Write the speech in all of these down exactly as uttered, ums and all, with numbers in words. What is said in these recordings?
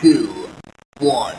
two, one.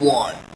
one.